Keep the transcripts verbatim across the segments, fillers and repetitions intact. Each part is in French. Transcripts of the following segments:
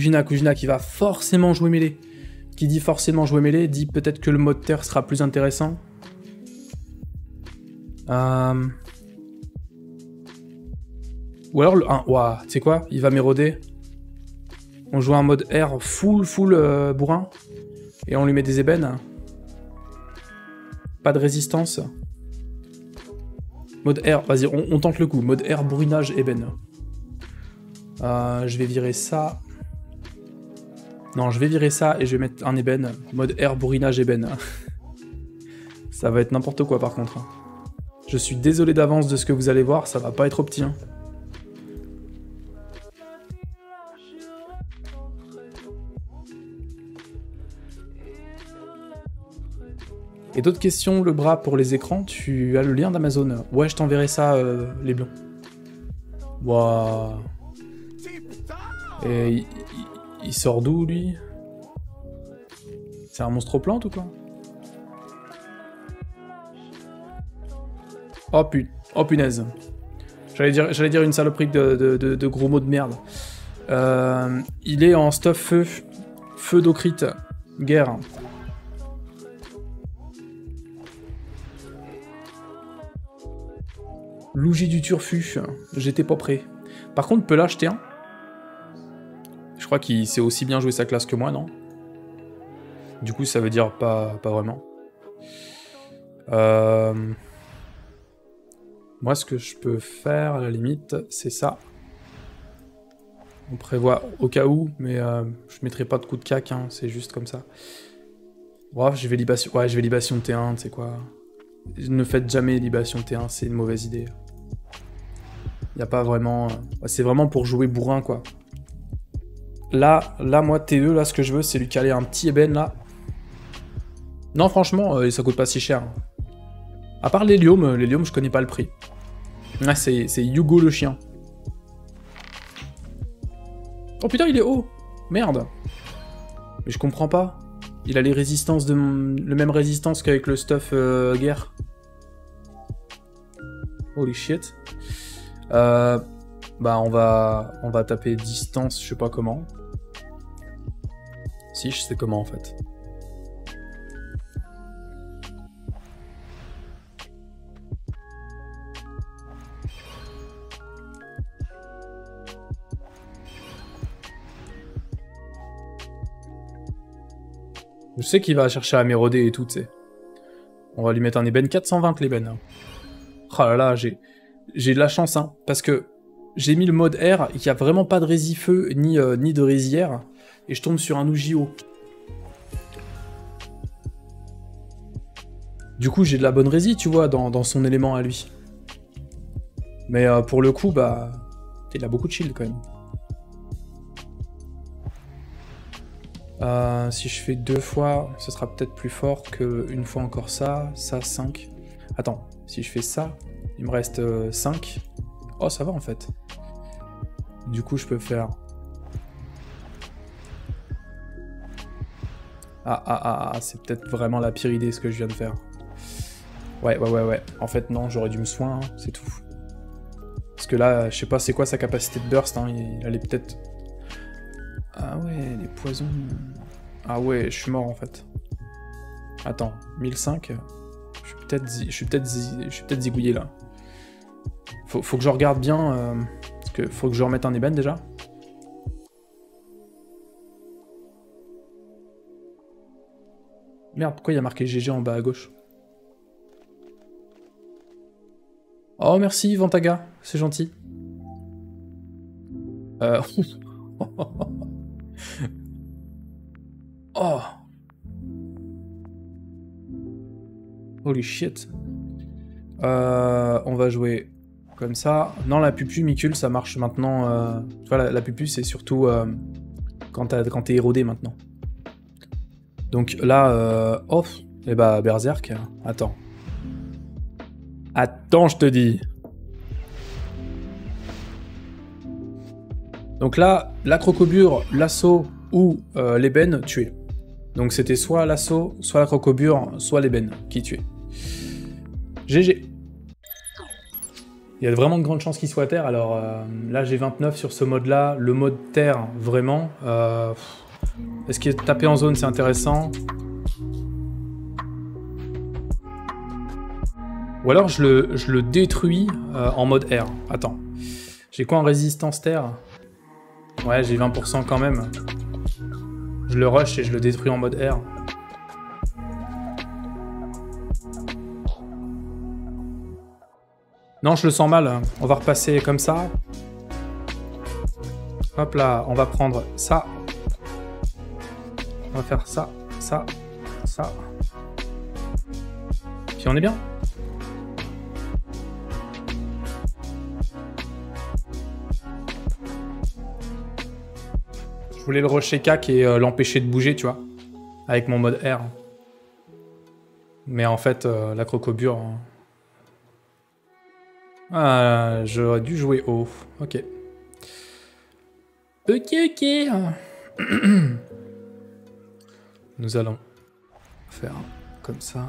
Kujina, Kujina qui va forcément jouer mêlée. Qui dit forcément jouer mêlée, dit peut-être que le mode terre sera plus intéressant. Euh... Ou alors le un. Waouh, tu sais quoi? Il va m'éroder. On joue un mode air full, full euh, bourrin. Et on lui met des ébènes. Pas de résistance. Mode air, vas-y, on, on tente le coup. Mode air, brunage, ébène. Euh, je vais virer ça. Non, je vais virer ça et je vais mettre un ébène. Mode air, bourrinage, ébène. Ça va être n'importe quoi par contre. Je suis désolé d'avance de ce que vous allez voir, ça va pas être opti. Hein. Et d'autres questions, le bras pour les écrans, tu as le lien d'Amazon. Ouais, je t'enverrai ça, euh, les blonds. Waouh. Et il, il sort d'où, lui? C'est un monstre aux plantes ou quoi? Oh, put... oh punaise. J'allais dire, j'allais dire une saloperie de, de, de, de gros mots de merde. Euh, il est en stuff feu. Feu d'Ocrit. Guerre. Lougi du turfu, j'étais pas prêt. Par contre, peut l'acheter un. Je crois qu'il sait aussi bien jouer sa classe que moi, non? Du coup, ça veut dire pas, pas vraiment. Euh... Moi, ce que je peux faire, à la limite, c'est ça. On prévoit au cas où, mais euh, je mettrai pas de coup de cac, hein, c'est juste comme ça. Bref, je vais libation, ouais, je vais libation T un, tu sais quoi. Ne faites jamais libation T un, c'est une mauvaise idée. Y a pas vraiment... C'est vraiment pour jouer bourrin, quoi. Là, là moi, T deux, là, ce que je veux, c'est lui caler un petit ébène, là. Non, franchement, euh, ça coûte pas si cher. À part l'hélium, l'hélium, je connais pas le prix. Là, c'est Hugo le chien. Oh putain, il est haut. Merde. Mais je comprends pas. Il a les résistances de... le même résistance qu'avec le stuff euh, guerre. Holy shit. Euh, bah on va... on va taper distance, je sais pas comment. Si, je sais comment en fait. Je sais qu'il va chercher à m'éroder et tout, tu sais. On va lui mettre un ébène. quatre cent vingt l'ébène. Oh là là, j'ai j'ai de la chance, hein. Parce que j'ai mis le mode R, et qu'il n'y a vraiment pas de résifeu, ni, euh, ni de résière. Et je tombe sur un Ougi. Du coup, j'ai de la bonne rési, tu vois, dans, dans son élément à lui. Mais euh, pour le coup, bah... il a beaucoup de shield, quand même. Euh, si je fais deux fois, ce sera peut-être plus fort qu'une fois encore ça, ça, cinq. Attends, si je fais ça, il me reste euh, cinq. Oh, ça va en fait. Du coup, je peux faire... Ah, ah, ah, ah, c'est peut-être vraiment la pire idée ce que je viens de faire. Ouais, ouais, ouais, ouais. En fait, non, j'aurais dû me soin, hein, c'est tout. Parce que là, je sais pas c'est quoi sa capacité de burst, hein, il allait peut-être... Ah ouais, les poisons... Ah ouais, je suis mort en fait. Attends, mille cinq. Je suis peut-être zi... peut zi... peut zigouillé là. Faut, faut que je regarde bien... Euh... Parce que faut que je remette un ébène déjà. Merde, pourquoi il y a marqué G G en bas à gauche? Oh merci Vantaga, c'est gentil. Euh... Oh. Holy shit. Euh, on va jouer comme ça. Non, la pupu, Mikul, ça marche maintenant. Euh... Tu vois, la, la pupu, c'est surtout euh, quand t'es érodé maintenant. Donc là, euh... oh, et bah, Berserk. Attends. Attends, je te dis. Donc là, la crocobure, l'assaut ou euh, l'ébène tué. Donc c'était soit l'assaut, soit la crocobure, soit l'ébène qui tuait. G G. Il y a vraiment de grandes chances qu'il soit terre. Alors euh, là, j'ai vingt-neuf sur ce mode-là. Le mode terre, vraiment. Euh, Est-ce qu'il est tapé en zone, c'est intéressant. Ou alors, je le, je le détruis euh, en mode air. Attends. J'ai quoi en résistance terre? Ouais, j'ai vingt pour cent quand même. Je le rush et je le détruis en mode air. Non, je le sens mal. On va repasser comme ça. Hop là, on va prendre ça. On va faire ça, ça, ça. Puis on est bien. Je voulais le rusher K et euh, l'empêcher de bouger, tu vois. Avec mon mode R. Mais en fait, euh, la crocobure... Hein. Ah, j'aurais dû jouer haut. Ok. Ok, ok. Nous allons faire comme ça.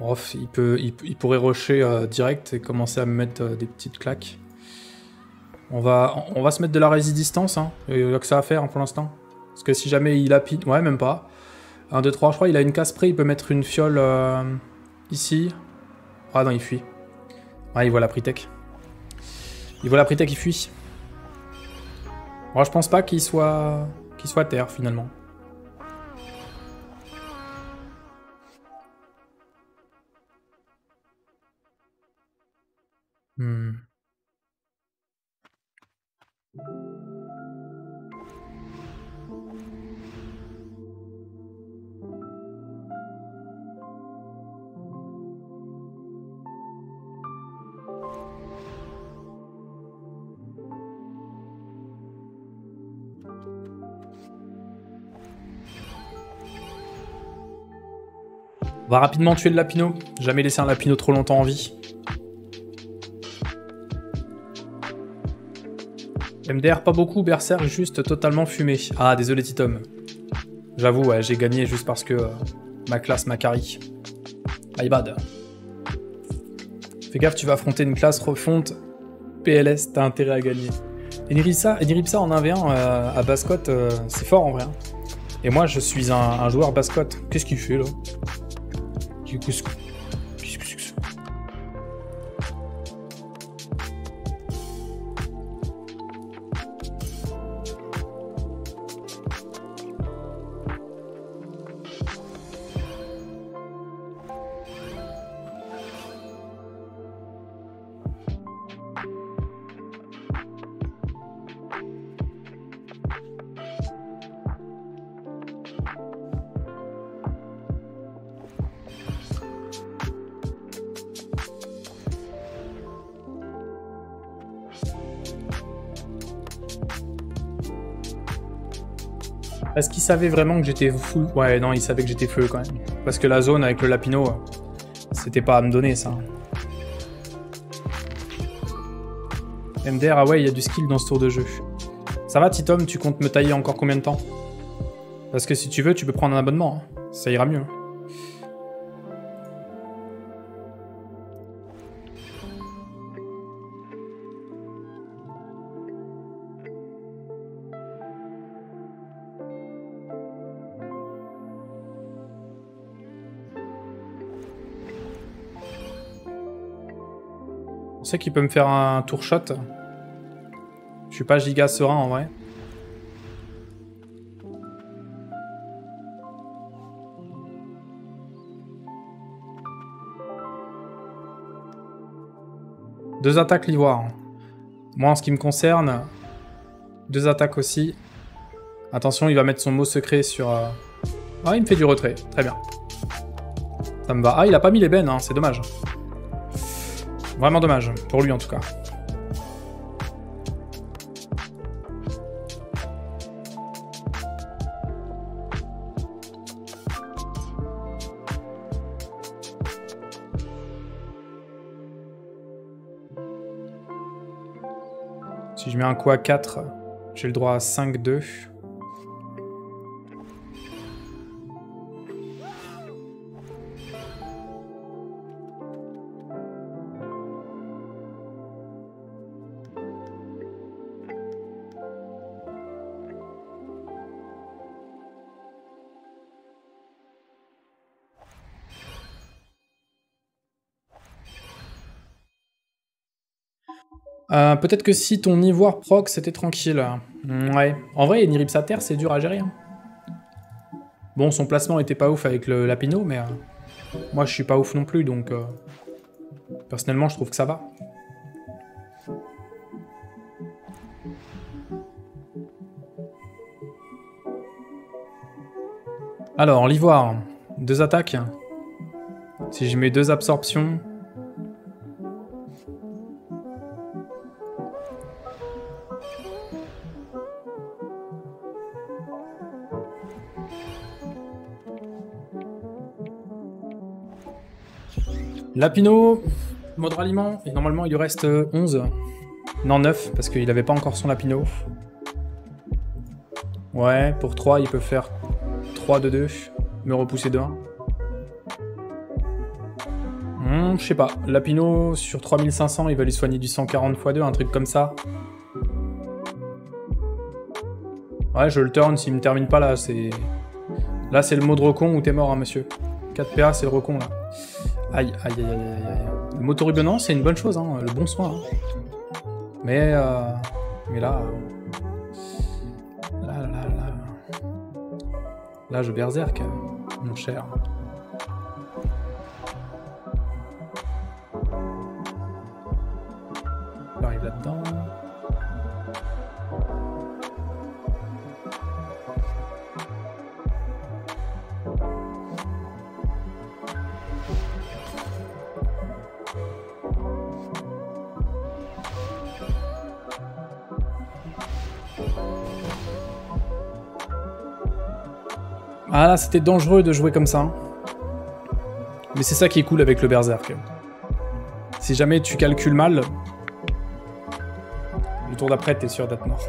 Off, il, peut, il, il pourrait rusher euh, direct et commencer à me mettre euh, des petites claques. On va, on va se mettre de la résistance. Hein. Il n'y a que ça à faire hein, pour l'instant. Parce que si jamais il a pit... Ouais, même pas. un, deux, trois, je crois. Il a une casse près. Il peut mettre une fiole euh, ici. Ah non, il fuit. Ah, il voit la Pritech. Il voit la Pritech, il fuit. Moi, je pense pas qu'il soit... qu'il soit terre, finalement. Hmm. On va rapidement tuer le Lapino. Jamais laisser un Lapino trop longtemps en vie. M D R pas beaucoup, Berserk juste totalement fumé. Ah, désolé Titom. J'avoue, ouais, j'ai gagné juste parce que euh, ma classe m'a carry. My bad. Fais gaffe, tu vas affronter une classe refonte. P L S, t'as intérêt à gagner. Eniripsa, Eniripsa en un v un euh, à Bascotte, euh, c'est fort en vrai. Et moi, je suis un, un joueur Bascotte. Qu'est-ce qu'il fait là? Est-ce qu'il savait vraiment que j'étais full? Ouais, non, il savait que j'étais feu quand même. Parce que la zone avec le Lapino, c'était pas à me donner ça. M D R, ah ouais, il y a du skill dans ce tour de jeu. Ça va, Titom, tu comptes me tailler encore combien de temps? Parce que si tu veux, tu peux prendre un abonnement. Hein. Ça ira mieux. Je sais qu'il peut me faire un tour shot. Je suis pas giga serein en vrai. Deux attaques l'ivoire. Moi en ce qui me concerne, deux attaques aussi. Attention, il va mettre son mot secret sur... Ah, il me fait du retrait. Très bien. Ça me va. Ah, il a pas mis les bennes, hein. C'est dommage. Vraiment dommage, pour lui en tout cas. Si je mets un coup à quatre, j'ai le droit à cinq deux. Euh, peut-être que si ton ivoire proc, c'était tranquille. Ouais. En vrai, Eniripsa terre, c'est dur à gérer. Hein. Bon, son placement était pas ouf avec le Lapino, mais... Euh, moi, je suis pas ouf non plus, donc... Euh, personnellement, je trouve que ça va. Alors, l'ivoire. Deux attaques. Si je mets deux absorptions... Lapino, mode ralliement, et normalement il lui reste onze. Non, neuf, parce qu'il n'avait pas encore son Lapino. Ouais, pour trois, il peut faire trois deux deux, me repousser de un. Hmm, je sais pas, Lapino sur trois mille cinq cents, il va lui soigner du cent quarante fois deux, un truc comme ça. Ouais, je le turn, s'il me termine pas là, c'est... Là, c'est le mot de recon ou t'es mort, hein, monsieur. quatre P A, c'est le recon, là. Aïe, aïe, aïe, aïe, aïe. Le motorubonnant, c'est une bonne chose, hein, le bon soin. Hein. Mais, euh, mais là, euh, là, là, là, là, je berserk, mon cher. J'arrive là-dedans. Ah là, c'était dangereux de jouer comme ça. Mais c'est ça qui est cool avec le berserk. Si jamais tu calcules mal, le tour d'après, t'es sûr d'être mort.